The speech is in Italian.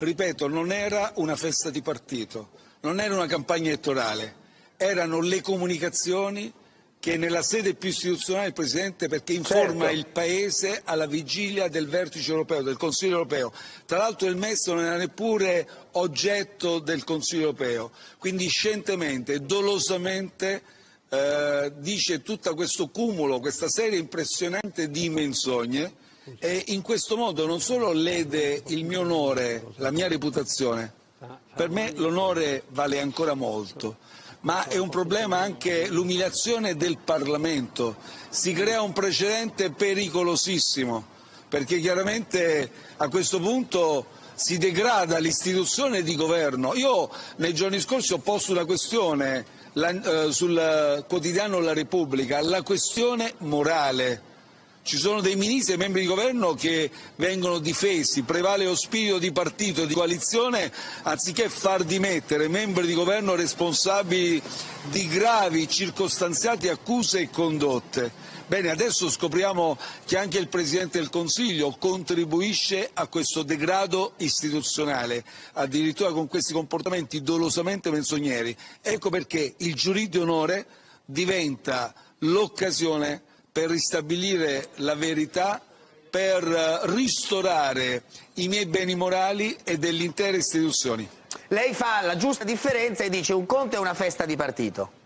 Ripeto, non era una festa di partito, non era una campagna elettorale, erano le comunicazioni che nella sede più istituzionale del Presidente, perché informa certo. Il Paese alla vigilia del vertice europeo, del Consiglio europeo. Tra l'altro il MES non era neppure oggetto del Consiglio europeo, quindi scientemente, dolosamente dice tutto questo cumulo, questa serie impressionante di menzogne. E in questo modo non solo lede il mio onore, la mia reputazione, per me l'onore vale ancora molto, ma è un problema anche l'umiliazione del Parlamento. Si crea un precedente pericolosissimo, perché chiaramente a questo punto si degrada l'istituzione di governo. Io nei giorni scorsi ho posto una questione sul quotidiano La Repubblica, la questione morale. Ci sono dei ministri e membri di governo che vengono difesi, prevale lo spirito di partito e di coalizione anziché far dimettere membri di governo responsabili di gravi, circostanziate accuse e condotte. Bene, adesso scopriamo che anche il Presidente del Consiglio contribuisce a questo degrado istituzionale, addirittura con questi comportamenti dolosamente menzogneri. Ecco perché il giurì di onore diventa l'occasione per ristabilire la verità, per ristorare i miei beni morali e delle intere istituzioni. Lei fa la giusta differenza e dice un conto è una festa di partito.